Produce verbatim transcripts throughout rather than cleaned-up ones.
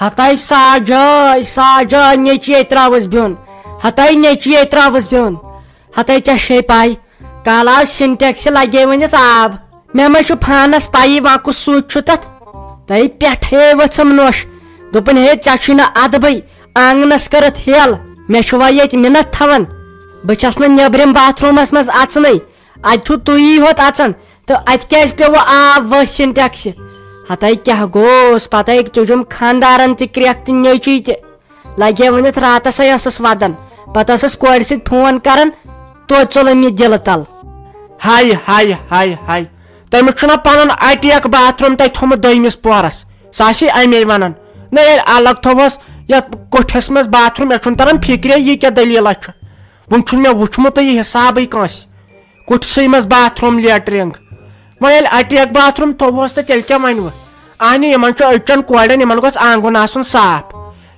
Hatai Saju, Saju, Nietzsche Travers Bun. Hatai Nietzsche Travers Bun. Hatai Chashepai. Kala syntaxil I gave in the tab. Memachupana spy vacusu chutat. They pet hay with some nosh. Dupin head Chachina Adabi. Angnaskarat hill. Meshuayet minat tavan. Bachasman Yabrim bathroom as mas atsani. I took to ye hot atsan. The at Caspewa ava syntaxi. Hatai Kahagos, Patek Tujum Kandaran Tikriactin Yachite. Like Yavanit Ratasayas Vadan, but as a square sit Puan Karan, Totsolomi Dilatal. Hi, hi, hi, hi. Tamuchana Panon Itiak bathroom Taitomodoimis Poras. Sashi I may vanan. Nay, Alactovas, yet Cottesmas bathroom at Chuntaran Pikria Yika de Lilatra. Wunchuna Wuchmota Yasabikos. Could see my bathroom lettering. Well, I take bathroom towards the Telkamanu. I need a mantra urchan quad and Yamangos Angonason sap.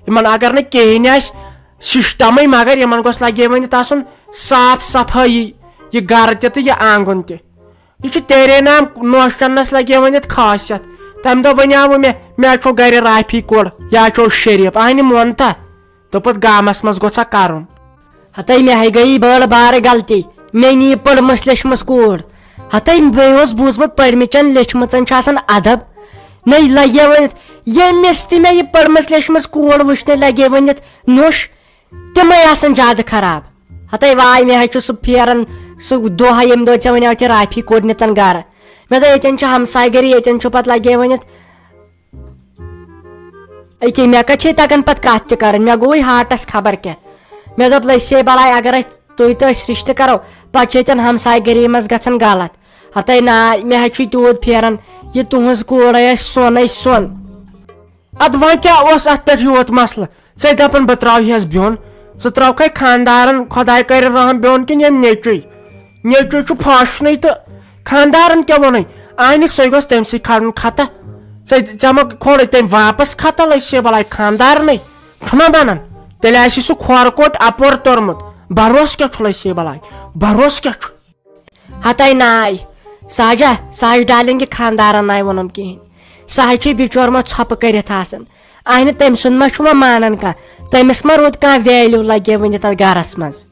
Yamanagarne Kenyas, Sistama Magar Yamangos like Yavan Tasson, sap sap high, ye garret ye angonte. You should tear nam notionless like Yavan at Casset. Time the Vanyawame, Matro Gary Rapicor, Yacho Sherip, I need Monta. Topot Gamas must go Sakaron. Hatame Hagai Barbara Galti, many permuslash must go. Hatim Bayos Boosmat permission Lechmuts and Chasan Adab. Nay Layevanit, ye misty may permas Lechmus cool which they lagevanit, Nush, Timayas and Jad Karab. Hatavai may I choose superior and so do I am the Javanati Ripe coordinate and gara. Whether it and Chaham Saigari and Chupat lagevanit Aki Makachita and Patkatikar and Nagui heart as Kabarke. Medopla Sebala Agaret to it is Rishtacaro, Pachetan Hamsaigari must get some galat. Atena may have treated old Pieran, yet to his school a son, a son. Advanca was at the Hewat Muscle, set up and Batrav has been. So Trauka Kandaran, Kodaka around Bonkin and Natri. Natri to passionate Kandaran Cavani, I need Sagos Temsi Karan Kata. Said Jamak call it a Vapas Kata like Sebala Kandarni. Kumabanan, the last is a quarkot, a port torment. Baroskach Leshibalai, Baroskach Hatai Nai Saja, Saju Darling Kandara Nai Wanamkin Saji Bijorma Chopakaritas. I need them soon much mananka. They miss Marutka value like giving it a garasmas.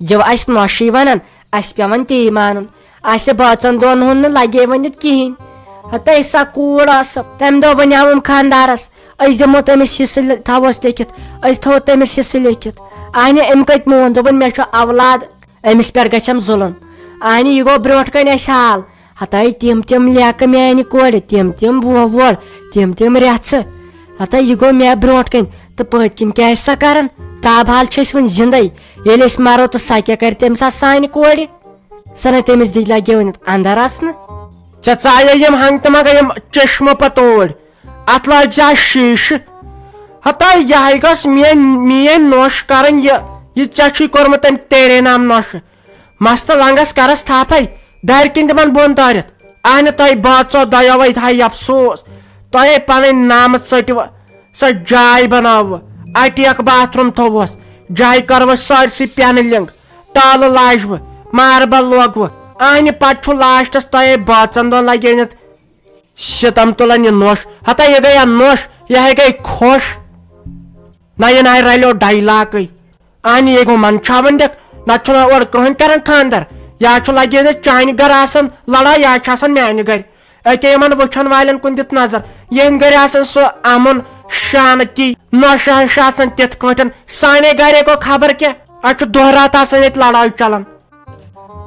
Jo ice no shivanan, ice piamanti manon. Ice about and don hun like giving it kin. Hatai Sakuras, Temdovanyam Kandaras. Ice the motemis his towers ticket. Ice told them is his selected. I am quite moon, the one measure our lad, and Miss Pergatam Zulon. I need you go broad kind of shall. Hatai Tim Tim Liacamani quarter, Tim Tim War, Tim Tim Ratsa. Hatai you go mere broadkin, the Perkin Casakaran, Tabal Cheswin Zinday, Yelis Maro to Psychiacartems assign quarter. Sanatem is did like given it under Rasna. Chatsayam Hantamagam Cheshmopatol. Atla Jashish. Hatai Yahigas me and me and Nosh Karan Yachi Kormat and Terenam Nosh. Master Langas Karas Tapai, Dare Kingdom and Bon Diet. Anatai Batso Diawait High Up Source. Toy Panin Namat Sertiva Sir Jai Banav. I take bathroom Tovas. Jai Karva Sarsi Pianilang. Tal Lajwa. Marble Logwa. Any Pachu Lash as Toy Bats and don't like it. Shitam Tolan Nosh. Hatai Yagaya Nosh. Yahagai Kosh. Nayan I Rilo Dilaki. Ani Ego Manchavandek, Natura or Kohankaran Kandar, Yachala gave the China Garasan, Lala Yachasan Manigar, a Kaman Vuchan Violent Kundit Nazar, Yen Garasan so Amon, Shanaki, Noshan Shasan Tet Cotton, Sine Gareko Kabarke, Achudorata Senate Lala Chalan.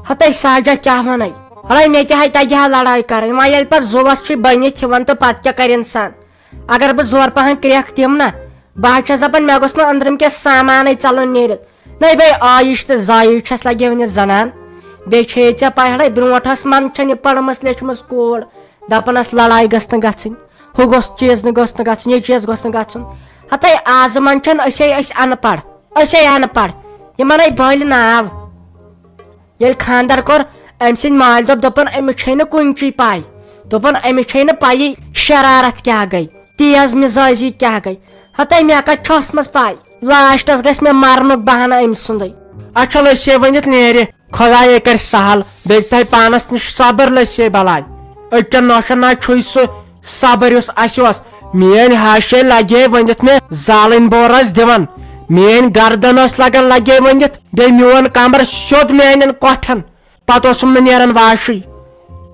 Hatai Saja Kavanai, I make a Hitaja Lala Karan, my helper Zovastri by Nichi want to Patka Karan San, Agarbazorpahan Kriaktimna. Bachas up and Magosno Andrim Kes Saman, it's alone needed. Neighbor Aish the Zayuchas like giving a Zanan. Bechates a pirate, Brunotas Manchan, a Paramas Lechmus Gold, Dapanas Lalai Gustangatsin, who goes cheers the Gustangatsin, cheers Gustangatsin. Hatai as a manchan, I say is anapar, I say anapar. Yamanai boil an av Yelkandarkor, I'm seen mild of Dopan, I'm a chain of country pie. Dopan, I'm a chain of pie, Shararat Kagai, Tias Mizazi Kagai. Hatai Maka Chosmas Pai. Last as Gasma Marmok Bahana M Sunday. Actually, seven it near Kodayaker Sahal, Big Taipanas Saberless Sebalai. Ultra Noshana Choice Saberius Asios, میان هاشه لگه وندت نه زالین بورز دیوان میان گردناس لگن لگه وندت be میون کمر شد میانن قطن پاتوسم منیرن Vashi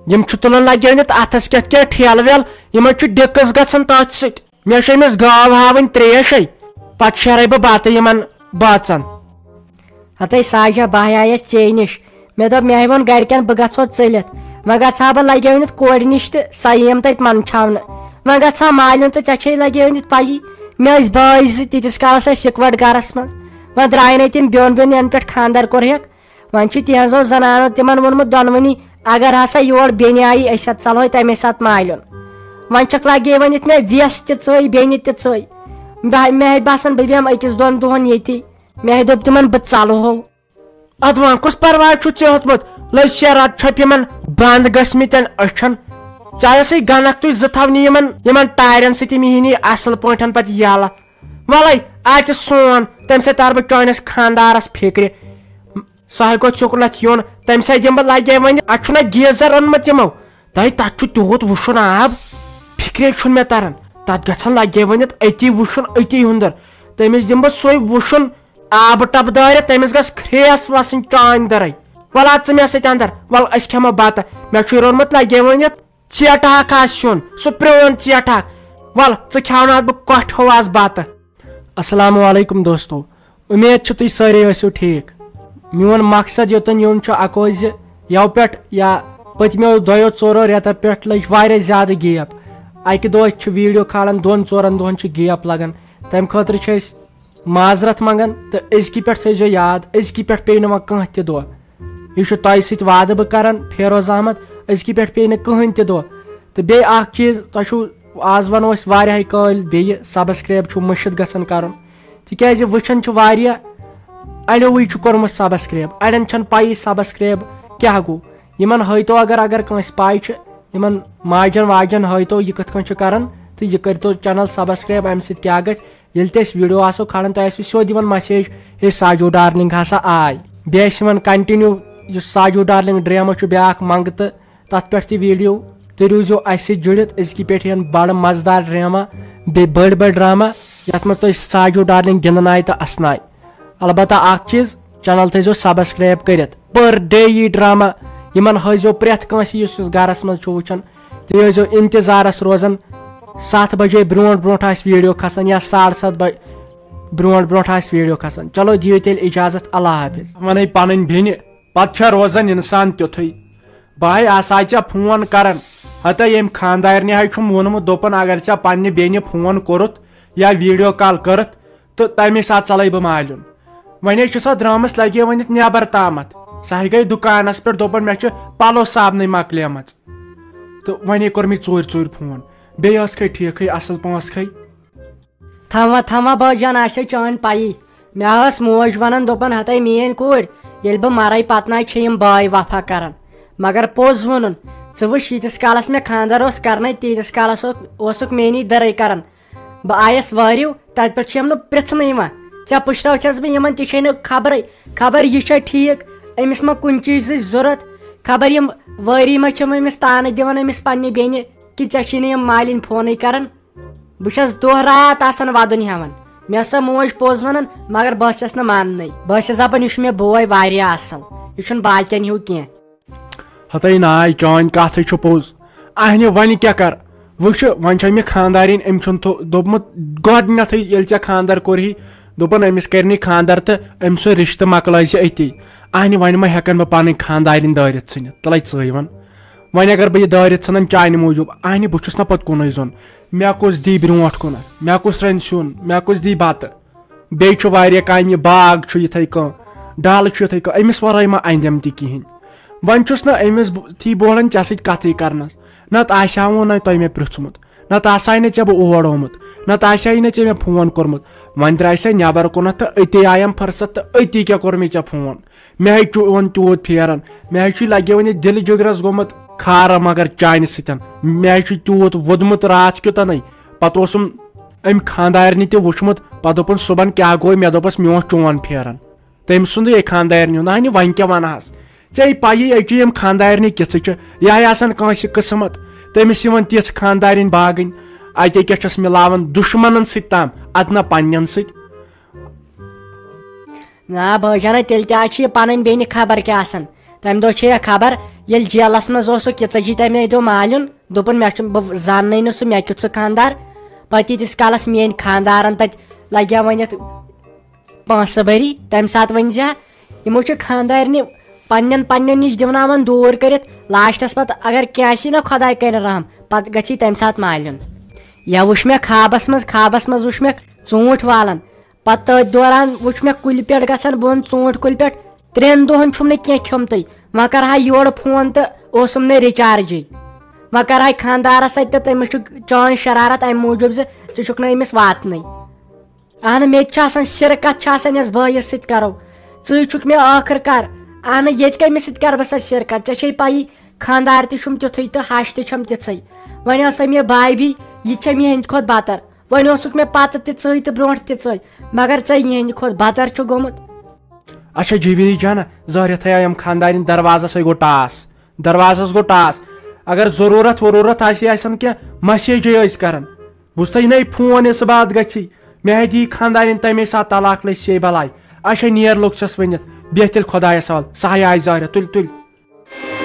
M چطولن لگه وندت اتس کت که تیلویل یمن چی دکس گتسن تات سید میشه ایمز گاو هاون تریشی پت شره بباته یمن باتن حتی ساجا بایایت چینش میدو میهیون گرکن بگتسو چلیت مگه چابه لگه وندت کورنیش تی ساییم تایت منچاونه مگر تا مالیون تا چه لگه اونید پایی میاز بایزی تیتیس کارسای سکوارد گارس مز و درائنه تیم بیون بیون این پیٹ خاندر کوریک ونچی تیانزو زنانو تیمن ونمو دانونی اگر هسا یور بینی آیی ایسات سالوی تا میسات مالیون ونچک لگه اونید می ویست تیتسوی بینی تیتسوی میای باسن ببیم ایکیز دون دون یتی میای دوب تیمن بد سالو هو ادوان کس پروار چو چه هتمت لز شیرات چپی من باند گسمیتن اشن چاہے سی گنک تھی زونی یمن تارن ستی مہینی اصل پٲٹھۍ پتہ یلہٕ ولے آز سون تمہِ سۭتۍ تر بہٕ چٲنِس خاندارس فِکرِ سُہ ہیٚکو چُکنَتھ یُن تمہِ سۭتۍ دِمہٕ بہٕ لگے وۄنۍ اَتھ چھُنہ گیٖزر اوٚنمُت یِمو تۄہہِ تتھ چھُ تیوٗت وُشُن آب فِکرے چھُنہٕ مےٚ تران تتھ گژھن لگے ؤنِتھ أتی وُشُن أتی ہُنٛدر تٔمِس دِمہٕ بہٕ سُے وُشُن آبہٕ ٹپہٕ دٲرِتھ تٔمِس گژھِ کھریس وَسٕنۍ چانہِ دٔرے ولا ژٕ مےٚ سۭتۍ اندر وَل أسۍ کھٮ۪مو بتہٕ مےٚ چھُے روٚنمُت لگے ؤنِتھ چیٹاک آز شون سُہ پرون چیٹاک ول ژٕ کھٮ۪وناوَتھ بہٕ کۄٹھ ہو آز بتہٕ السلام علیکم دوستو اُمید چھِ تُہۍ سٲری ٲسِو ٹھیٖک میون مقصد یوٚتن یُن چھُ اَکوے زِ یو پٮ۪ٹھ یا پٔتمیو دۄیو ژورو رٮ۪تو پٮ۪ٹھ لٔج واریاہ زیادٕ گیپ اَکہِ دۄہ چھِ ویٖڈیو کھالان دۄن ژورن دۄہن چھِ گیپ لگان تَمہِ خٲطرٕ چھِ أسۍ معذرت منٛگان تہٕ أزکہِ پٮ۪ٹھ تھٲیزیو یاد أزکہِ پٮ۪ٹھ پیٚیہِ نہٕ وۄنۍ کانٛہہ تہِ دۄہ یہِ چھُ تۄہہِ سۭتۍ وعدٕ بہٕ کران فیروز احمد أزکہِ پٮ۪ٹھ پیٚیہِ نہٕ کٕہٕنۍ تہِ دۄہ تہٕ بیٚیہِ اکھ چیٖز تۄہہِ چھُو آز وَنو أسۍ واریاہے کٲلۍ بیٚیہِ سبسکرایب چھُو مٔشِد گژھان کرُن تِکیازِ وٕچھان چھُ واریاہ اَڑیوٕے چھُ کوٚرمُت سبسکرایب اَڑٮ۪ن چھنہٕ پایی سبسکرایب کیاہ گوٚو یِمن ہٲیتو اگر اگر کٲنٛسہِ پاے چھِ یِمن ماجن واجن ہٲیتو یہِ کِتھ کٔنۍ چھُ کران تہٕ یہِ کٔرتو چینل سبسکرایب امہِ سۭتۍ کیاہ گژھِ ییٚلہِ تہِ أسۍ ویٖڈیو آسو کھالان تۄہہِ آسوٕ سیٚود یِوان میسیج ہے ساجو ڈارلِنٛگ ہسا آے بیٚیہِ ٲسۍ یِمن کنٹِنیوٗ یُس ساجو ڈارلِنٛگ ڈرٛیما چھُ بیاکھ منٛگہٕ تہٕ تَتھ پٮ۪ٹھ تہِ ویٖڈیو تُہۍ روٗزِو اَسہِ سۭتۍ جُڑِتھ أزکہِ پٮ۪ٹھ یِن بَڑٕ مَزٕدار ڈرٛاما بیٚیہِ بٔڑۍ بٔڑۍ ڈرٛاما یَتھ منٛز تُہۍ ساجو ڈارلِنٛگ گِنٛدان آے تہٕ اَسنایہِ البتہ اَکھ چیٖز چَنَل تھٲیزیو سَبسکرایب کٔرِتھ پٔر ڈے یی ڈرٛاما یِمَن ہٲیزیو پرٛٮ۪تھ کٲنٛسہِ یُس یُس گَرَس منٛز چھُ وٕچھان تُہۍ ٲسۍزیو اِنتِظارَس روزان سَتھ بَجے برونٛٹھ برونٛٹھ آسہِ ویٖڈیو کھَسان یا ساڑٕ سَتھ بَجہِ برونٛٹھ برونٛٹھ آسہِ ویٖڈیو کھَسان چلو دِیِو تیٚلہِ اِجازت اللہ حافِظ وَنَے پَنٕنۍ بیٚنہِ پَتہٕ چھےٚ روزان اِنسان تیُتھُے بہٕ آسہٕ ہا ژےٚ فون کران ہتا ییٚمہِ خاندارنہِ ہَے چھُم ووٚنمُت دوٚپُن اگر ژےٚ پننہِ بیٚنہِ فون کوٚرُتھ یا ویٖڈیو کال کٔرٕتھ تہٕ تَمے ساتہٕ ژَلے بہٕ مالیُن وَنے چھِ سۄ درٛامٕژ لگے ؤنِتھ نٮ۪بر تامَتھ سۄ ہَے گٔے دُکانَس پٮ۪ٹھ دوٚپُن مےٚ چھِ پَلو صابنٕے مۄکلیمٕژ تہٕ وَنے کوٚر مےٚ ژوٗرِ ژوٗرِ فون بیٚیہِ ٲس کھے ٹھیٖکھٕے اَصٕل پونٛسہٕ کھے تھاوا تھاوا بٲجان آسہِ چٲنۍ پایی مےٚ ٲس موج وَنان دوٚپُن ہتا میٲنۍ کوٗر ییٚلہِ بہٕ مَرے پَتنَے چھِ یِم بٲے وفا کران مگر پوٚز ووٚنُن ژٕ وٕچھ ییٖتِس کالَس مےٚ خاندر اوس کرنَے تیٖتِس کالَس اوسُکھ میٲنی دٔرٕے کران بہٕ آیَس وٲرِو تَتہِ پٮ۪ٹھ چھِ یِم نہٕ پرٛژھنہٕ یِوان ژےٚ پٔشراو چھَس بہٕ یِمن تہِ چھے نہٕ خبرٕے خبر یہِ چھا ٹھیٖک أمِس ما کُنہِ چیٖزٕچ ضوٚرَتھ خبر یِم وٲری ما چھِم أمِس تانہٕ دِوان أمِس پننہِ بیٚنہِ کہِ ژےٚ چھِی نہٕ یِم مالِنۍ فونٕے کران بہٕ چھَس دۄہ راتھ آسان وَدُن ہیٚوان مےٚ سا موج پوٚز وَنان مگر بہٕ ٲسٕس نہٕ ماننٕے بہٕ ٲسٕس دَپان یہِ چھُ مےٚ بوے واریاہ اَصٕل یہِ چھُنہٕ باقین ہیٚو کیٚنٛہہ ہتاے ناے چٲنۍ کَتھٕے چھُ پوٚز اَہنہِ وۄنۍ کیاہ کر وٕچھ وۄنۍ چھے مےٚ خاندارِنۍ أمۍ چھُنہٕ دوٚپمُت گۄڈٕنیٚتھٕے ییٚلہِ ژےٚ خاندر کوٚرہی دوٚپُن أمِس کَرنی خاندر تہٕ أمۍ سُنٛد رِشتہٕ مۄکلٲے زِ أتی اَہنہِ وۄنۍ ما ہیٚکَن بہٕ پَنٕنۍ خاندارِنۍ دٲرِتھ ژھٕنِتھ تَلے ژٕ وَن وۄنۍ اگر بہٕ یہِ دٲرِتھ ژھٕنان چانہِ موٗجوٗب اَہنہِ بہٕ چھُس نہٕ پَتہٕ کُنُے زوٚن مےٚ کُس دی برونٛٹھ کُنَتھ مےٚ کُس رَنہِ سیُن مےٚ کُس دی بَتہٕ بیٚیہِ چھُ واریاہ کامہِ یہِ باغ چھُ یِتھٕے کٔنۍ ڈالہٕ چھُ یِتھٕے کٔنۍ أمِس وَرٲے ما اَندٮ۪م تہِ کِہیٖنۍ وۄنۍ چھُس نہٕ أمِس تھی بولان ژےٚ سۭتۍ کَتھٕے کَرنَس نَتہٕ آسہِ ہاو نَے تۄہہِ مےٚ پرٛژھمُت نَتہٕ آسہٕ ہاے نہٕ ژےٚ بہٕ اور آمُت نَتہٕ آسہِ ہاے نہٕ ژےٚ مےٚ فون کوٚرمُت وۄنۍ درٛایہِ نٮ۪بر کُنَتھ تہٕ أتی آیَم فٔرصت تہٕ أتی کیٛاہ کوٚر مےٚ ژےٚ فون مےٚ ہَے چون تیوٗت پھیران مےٚ ہَے چھُے لَگے وۄنۍ یہِ دِلہِ جِگرَس گوٚمُت کھارا مگر چانہِ سۭتۍ مےٚ ہَے چھُے تیوٗت ووٚدمُت راتھ کیُتھَنٕے پَتہٕ اوسُم أمۍ خاندارنہِ تہِ وٕچھمُت پَتہٕ دوٚپُن صُبحن کیٛاہ گوٚو مےٚ دوٚپُس مےٚ اوس چون پھیران تٔمۍ سُنٛدٕے خاندارنہِ ہُنٛد اَہنہِ وۄنۍ کیٛاہ وَنہَس ژےٚ پایی أکہِ یِم خاندارنہِ کِژھٕ چھِ یہِ ہَے آسان کٲنٛسہِ قٕسمَت تٔمِس یِوان تِژھ خاندارِنۍ باغٕنۍ Ate kya chas milavan dushmanan sitam adna panyan sit. Na bajana teltachi panin beni khabar kyasan. Tam doche khabar yel jelas maz osu ketsajita me do malun dopun machum zanne no su mekutsu khandar. Pati tis kalas mien khandaran tat lagya wanyat pansabari tam sat wanja emoche khandar ne Panyan panyan nish divnaman door karit lashtas pat agar kyashi na khaday kare ram pat gachi tam sat malun. Ya ushmek khabas maz khabas maz ushmek tsont walan pat doran ushmek kulpet gasan bon tsont kulpet tren dohan chumne kya khomtai makar hay yor phone ta osumne recharge makar hay khandara satte tam chon shararat ay mujub se chukna imis watnai ana me chasan sirkat chasan yas bayas sit karo tsu chuk me akhir kar Ana yet came Miss Carbasa Circa, Chapai, Kandartishum to Tita Hash Ticham Titsai. When you say me a baby, you chame me and cod butter. When you suck me pata titsoi to bronze titsoi, Magartay and cod butter to gomot. Asha Giviljana, Zoratayam Kandar in Darvazas gotas. Darvazas gotas. Agar Zorura Torura Tasia Sanka, Masia Joyce Karan. Bustaina Puan is about Gatsi. Mehdi Kandar in Tamisatalak Lesebalai. Asha near looks just win it. Biatil Kodayasal, Sahai Zara Tul Tul.